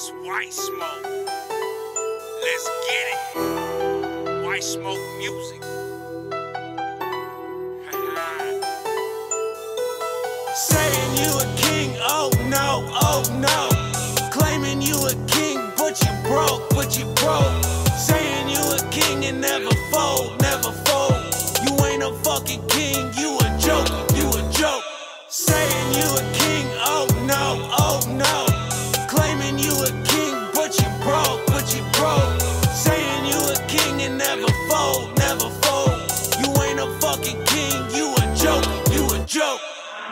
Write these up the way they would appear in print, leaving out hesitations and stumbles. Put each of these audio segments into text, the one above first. It's White Smoke. Let's get it. White Smoke Music. Saying you a king, oh no, oh no. Claiming you a king, but you broke, but you broke. Saying you a king and never fold, never fold. You ain't a fucking king, you a joke, you a joke. Saying you a king, oh no, oh no. Claiming you a king, but you broke, but you broke. Saying you a king and never fold, never fold. You ain't a fucking king, you a joke, you a joke.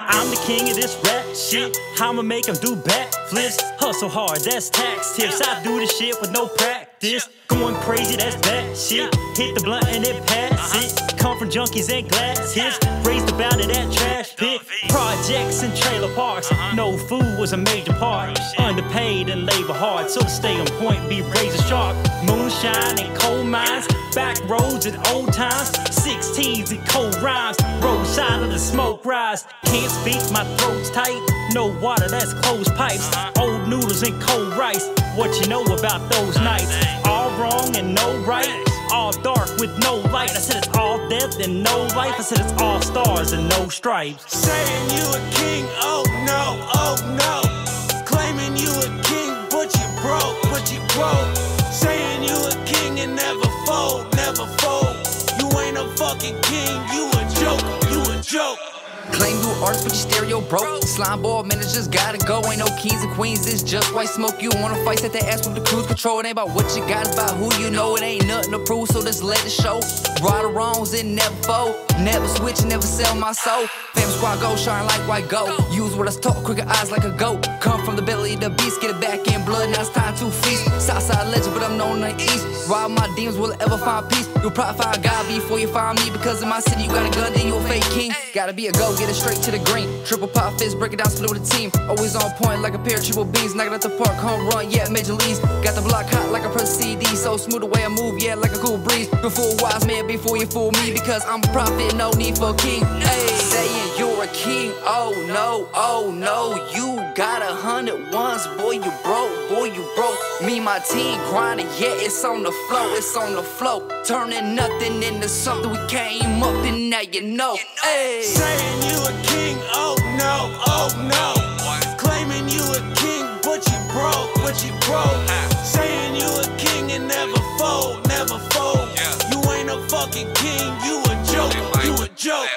I'm the king of this rap shit. I'ma make them do backflips. Hustle hard, that's tax tips. I do this shit with no practice. Going crazy, that's that shit. Hit the blunt and it pass it. Come from junkies and glass hits. Raised the bound of that trash pit. Projects and trailer parks. No food was a major part. Underpaid and labor hard. So stay on point, be razor sharp. Moonshine and coal mines. Back roads and old times. 16s and cold rhymes. Roadside of the smoke rise. Can't speak, my throat's tight. No water, that's closed pipes. Old noodles and cold rice. What you know about those nights? All wrong and no right. All dark with no light. I said it's all death and no life. I said it's all stars and no stripes. Saying you a king, oh no, oh no. Claiming you a king, but you broke, but you broke. Saying you a king and never fold, never fold. You ain't a fucking king, you a joke, you a joke. Claim you artists, but your stereo broke. Slime ball managers gotta go. Ain't no kings and queens, it's just white smoke. You wanna fight, set the ass with the cruise control. It ain't about what you got, it's about who you know. It ain't nothing to prove, so just let it show. Right or wrongs, it never fold. Never switch, never sell my soul. Fam squad go, shine like white gold. Use what I talk, quicker eyes like a goat. Come from the belly of the beast, get it back in blood. Now it's time to feast. Southside legend, but I'm known in the east. Ride my demons, will it ever find peace? You'll probably find God before you find me. Because in my city, you got a gun, then you a fake king. Gotta be a go, get it straight to the green. Triple pop fist, break it down, split with the team. Always on point like a pair of triple beans. Knock it out the park, home run, yeah, major leagues. Got the block hot like a press CD. So smooth the way I move, yeah, like a cool breeze. Before a wise man, before you fool me. Because I'm a prophet, no need for a king. Ayy, saying you're a king, oh no, you got 100 ones, boy, you broke, boy, you broke. Me, my team grinding, yeah, it's on the flow, it's on the flow. Turning nothing into something, we came up and now you know. Ayy. Saying you a king, oh no, claiming you a king, but you broke, but you broke. Saying you a king and never fold, never fold. You ain't a fucking king, you a joke, you a joke.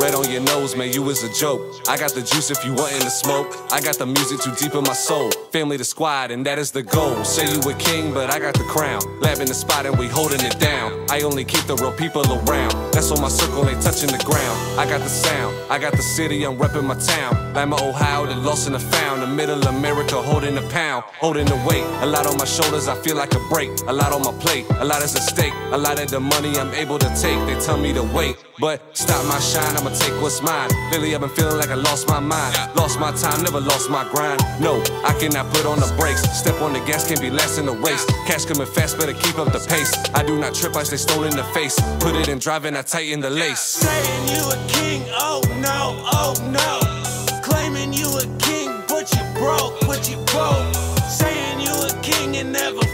Red on your nose, man, you is a joke. I got the juice if you wantin' to smoke. I got the music too deep in my soul. Family the squad, and that is the goal. Say you a king, but I got the crown. Lab in the spot and we holding it down. I only keep the real people around. That's on my circle, they touching the ground. I got the sound, I got the city, I'm reppin' my town. Like my Ohio, the lost and the found. The middle America, holding the pound, holding the weight. A lot on my shoulders, I feel like a break. A lot on my plate, a lot is at stake. A lot of the money I'm able to take. They tell me to wait, but stop my shine, I'ma take what's mine. Lately I've been feeling like I lost my mind. Lost my time, never lost my grind. No, I cannot put on the brakes. Step on the gas, can't be less in the waste. Cash coming fast, better keep up the pace. I do not trip, I stay stoned in the face. Put it in drive and I tighten the lace. Saying you a king, oh no, claiming you a king, but you broke, but you broke. Saying you a king and never